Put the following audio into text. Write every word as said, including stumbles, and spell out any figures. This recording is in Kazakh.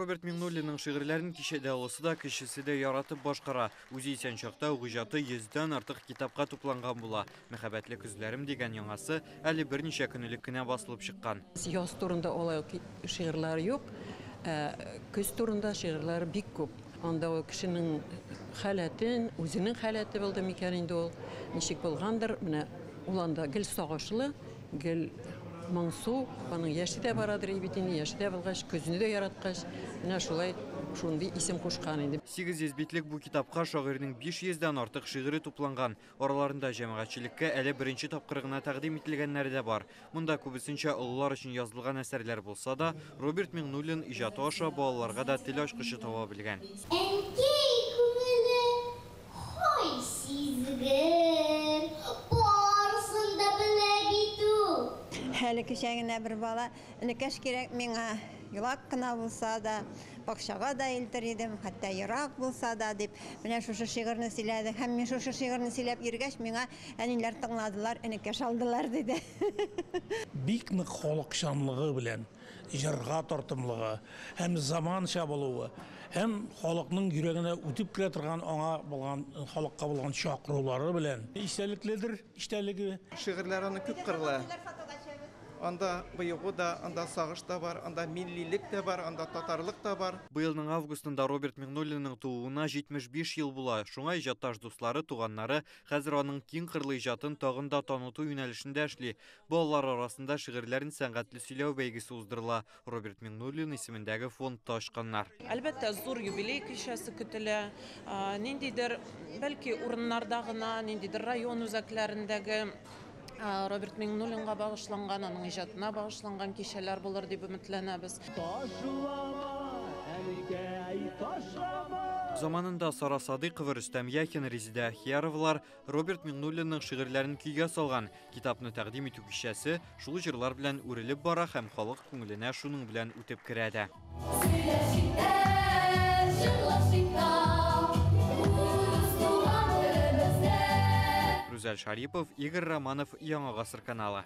Роберт Миңнуллиннің шиғырларын кешеде алысы да, кешесі де яратып башқара. Өзі есен шақта ұғыжаты езден артық китапқа тупланған бұла. Мәхәбәтлі күзләрім деген яңасы әлі бірнеше күнілік кіне басылып шыққан. Яз турында олай шиғырлар жоқ, күз турында шиғырлар бик көп. Анда ол кішінің халәтін, өзінің халәті болды мекәрінде ол. Нешек болғандыр, оланда гіл сағашылы, гіл маңсу, оның яші де барадыр ебетіне, яші де болғаш, көзіні де яратқаш, мені шулай шуынды есім қошқан еді. сегіз жүз бетлік бұл китапқа шағырының беш жүзден артық шиғыры топланған. Ораларында жәміғатшілікке әлі бірінші тапқырығына тәқдім етілгенлері де бар. Мұнда көбісінше ұлылар үшін жазылған әсерлер болса да, Роберт Миңнуллин ижаты аша балаларға да тіл ашқышы таба білген. Әлі кешегіне бір бала, үнікәш керек меңа елак қына болса да, бақшаға да елтірдім, қатта ерақ болса да деп, мені шушы шиғырны селеді, хәм мен шушы шиғырны селеп ергәш меңа әнелер тыңладылар, үнікәш алдылар деді. Бик нық қолық шамлығы білен, жырға тортымлығы, әм заман шабылуы, әм қолықның жүрегіне өтіп кіре тұрған оңа болған, қолыққа болған шақырулары білен. Иштәлікледір, иштәлігі. Шиғырларыны көп қырлы. Анда бұйығы да, анда сағыш та бар, анда миллилік та бар, анда татарлық та бар. Бұйылның августында Роберт Миңнуллиннің туына жетмеш беш ел бұла. Шуңа ижатташ достары, туғаннары, қазір оның кең қырлы ижатын тағында таныту юнәлішінде әшілі. Балалар арасында шиғырларын сәңғатлі сөйлеу бәйгісі уздырыла. Роберт Миңнуллин есіміндегі фондта ашқаннар. Әлбәтте, зор юбилей кешесі күтілі. Нендейдер, бәлки орыннардағына, нендейдер район үзәкләріндегі Роберт Миңнуллинға бағышланған, оның ижатына бағышланған кешелер болыр деп үмітләнәбіз. Заманында Сара Садықова, Рүстәм Яхин, Резида Ахияровлар Роберт Миңнуллинның шиғырларын күйге салған. Китапны тәқдим ету кешесі шулы жырлар білән үріліп бара, һәм халық көңіліне шуның білән өтіп кіреді. Шарипов, Игорь Романов, Ямал Сарканала.